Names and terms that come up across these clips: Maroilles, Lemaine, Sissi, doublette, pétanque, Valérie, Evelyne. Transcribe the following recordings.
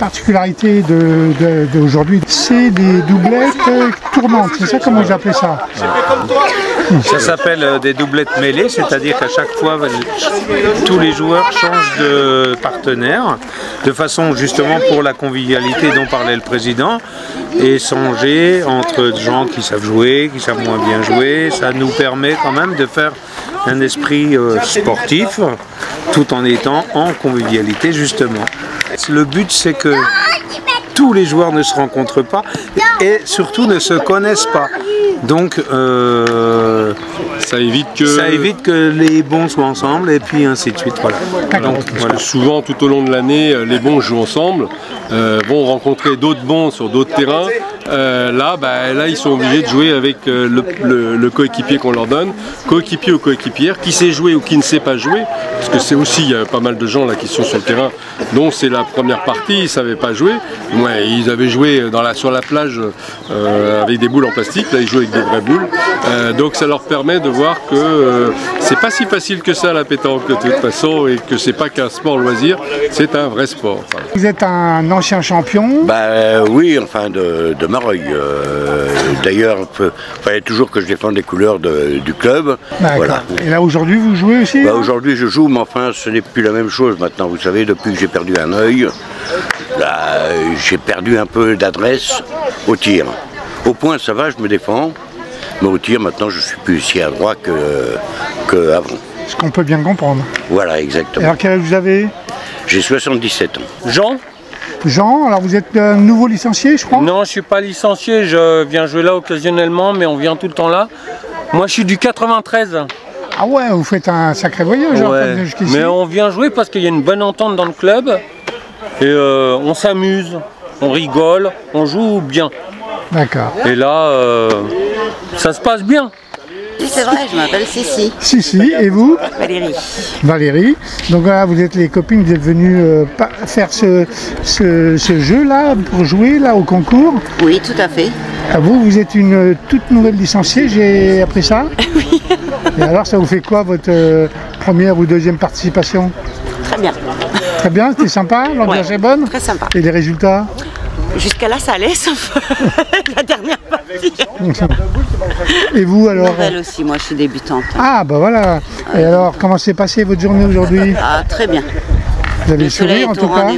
particularité d'aujourd'hui, c'est des doublettes tournantes, c'est ça comment j'appelais ça. Ça s'appelle des doublettes mêlées, c'est-à-dire qu'à chaque fois, tous les joueurs changent de partenaire, de façon justement pour la convivialité dont parlait le président, et s'engager entre gens qui savent jouer, qui savent moins bien jouer. Ça nous permet quand même de faire un esprit sportif, tout en étant en convivialité justement. Le but, c'est que tous les joueurs ne se rencontrent pas et surtout ne se connaissent pas. Donc ça évite que les bons soient ensemble et puis ainsi de suite. Voilà. Donc, voilà. Souvent tout au long de l'année, les bons jouent ensemble, vont rencontrer d'autres bons sur d'autres terrains. Là, ils sont obligés de jouer avec le coéquipier qu'on leur donne, coéquipier ou coéquipière, qui sait jouer ou qui ne sait pas jouer, parce que c'est aussi, il y a pas mal de gens là qui sont sur le terrain, dont c'est la première partie, ils ne savaient pas jouer. Ouais, ils avaient joué sur la plage avec des boules en plastique, là ils jouent avec des vraies boules. Donc ça leur permet de voir que c'est pas si facile que ça la pétanque de toute façon, et que c'est pas qu'un sport loisir, c'est un vrai sport. Voilà. Vous êtes un ancien champion ? Oui, enfin de Maroilles. D'ailleurs, il fallait toujours que je défende les couleurs du club. Voilà. Et là aujourd'hui vous jouez aussi ? Aujourd'hui je joue, mais enfin ce n'est plus la même chose maintenant. Vous savez, depuis que j'ai perdu un œil, j'ai perdu un peu d'adresse au tir. Au point ça va, je me défends, mais au tir maintenant je ne suis plus aussi adroit qu'avant. Ce qu'on peut bien comprendre. Voilà, exactement. Alors quel âge vous avez ? J'ai 77 ans. Jean, alors vous êtes nouveau licencié, je crois ? Non, je ne suis pas licencié, je viens jouer là occasionnellement, mais on vient tout le temps là. Moi je suis du 93. Ah ouais, vous faites un sacré voyage. Ouais, mais on vient jouer parce qu'il y a une bonne entente dans le club, et on s'amuse, on rigole, on joue bien. D'accord. Et là, ça se passe bien. Oui, c'est vrai, je m'appelle Sissi. Sissi, et vous ? Valérie. Valérie. Donc là, vous êtes les copines, vous êtes venues faire ce jeu-là, pour jouer là au concours ? Oui, tout à fait. Vous êtes une toute nouvelle licenciée, j'ai appris ça ? Oui. Et alors, ça vous fait quoi, votre première ou deuxième participation ? Très bien. Très bien, c'était sympa, l'ambiance est bonne ? Très sympa. Et les résultats ? Jusqu'à là, ça allait, sauf la dernière partie. Et vous, alors ? Nouvelle aussi, moi, je suis débutante. Ah, bah voilà. Et alors, comment s'est passée votre journée aujourd'hui ? Ah, très bien. Vous avez le sourire, en tout cas ?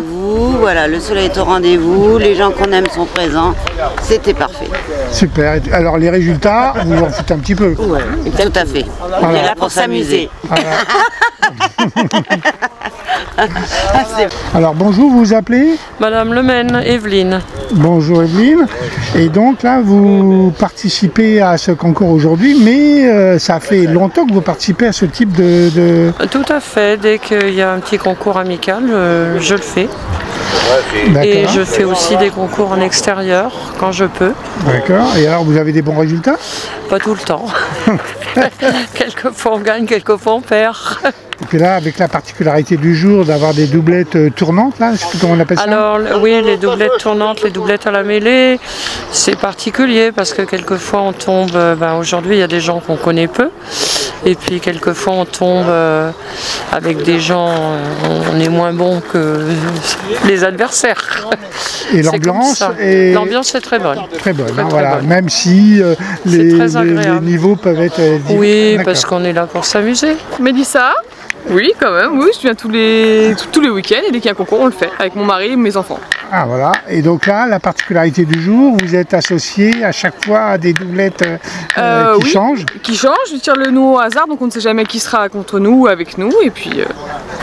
Voilà, le soleil est au rendez-vous, les gens qu'on aime sont présents, c'était parfait. Super, alors les résultats, vous en foutez un petit peu. Oui, tout à fait. Voilà. On est là pour s'amuser. Voilà. Alors bonjour, vous vous appelez ? Madame Lemaine, Evelyne. Bonjour Evelyne, et donc là vous participez à ce concours aujourd'hui, mais ça fait longtemps que vous participez à ce type de... Tout à fait, dès qu'il y a un petit concours amical, je le fais. Et je fais aussi des concours en extérieur quand je peux. D'accord. Et alors vous avez des bons résultats ? Pas tout le temps. Quelquefois on gagne, quelquefois on perd. Et puis là, avec la particularité du jour d'avoir des doublettes tournantes, là, je sais plus comment on appelle ça. Alors oui, les doublettes tournantes, les doublettes à la mêlée, c'est particulier parce que quelquefois on tombe, aujourd'hui il y a des gens qu'on connaît peu, et puis quelquefois on tombe avec des gens, on est moins bon que les adversaires. Et l'ambiance est très bonne. Très bonne, très, voilà. Très bonne. Même si les niveaux peuvent être différents. Oui, parce qu'on est là pour s'amuser. Mélissa ? Oui, quand même, oui, je viens tous les week-ends, et dès qu'il y a un concours, on le fait, avec mon mari et mes enfants. Ah voilà, et donc là, la particularité du jour, vous êtes associés à chaque fois à des doublettes qui changent. Qui changent, je tire le nom au hasard, donc on ne sait jamais qui sera contre nous ou avec nous, et puis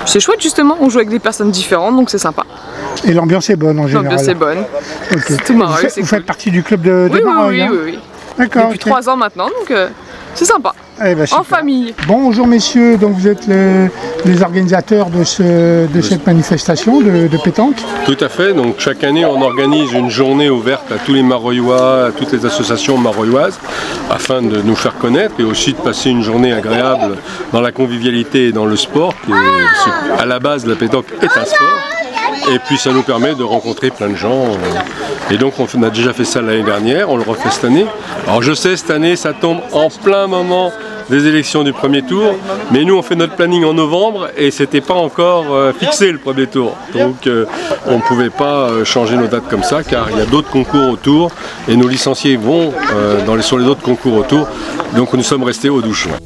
c'est chouette justement, on joue avec des personnes différentes, donc c'est sympa. Et l'ambiance est bonne en général. L'ambiance est bonne, okay. C'est tout Maroilles, c'est cool. Vous faites partie du club de Maroilles, oui, hein. Oui. D'accord. Depuis 3 ans maintenant, donc c'est sympa. Eh ben, en famille. Bonjour messieurs, donc vous êtes les organisateurs de cette manifestation de pétanque. Tout à fait, donc chaque année on organise une journée ouverte à tous les Maroillois, à toutes les associations maroilloises, afin de nous faire connaître et aussi de passer une journée agréable dans la convivialité et dans le sport, qui est, à la base la pétanque est un sport. Et puis ça nous permet de rencontrer plein de gens. Et donc on a déjà fait ça l'année dernière, on le refait cette année. Alors je sais, cette année ça tombe en plein moment des élections du premier tour, mais nous on fait notre planning en novembre et c'était pas encore fixé le premier tour, donc on ne pouvait pas changer nos dates comme ça car il y a d'autres concours autour et nos licenciés vont sur les autres concours autour, donc nous sommes restés au 12 juin.